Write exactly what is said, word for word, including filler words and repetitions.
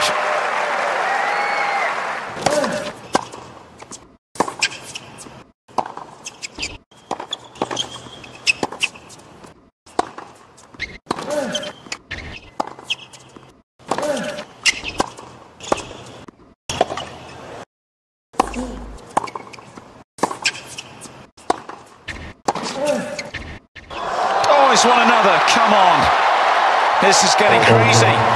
five. One another, come on, this is getting crazy.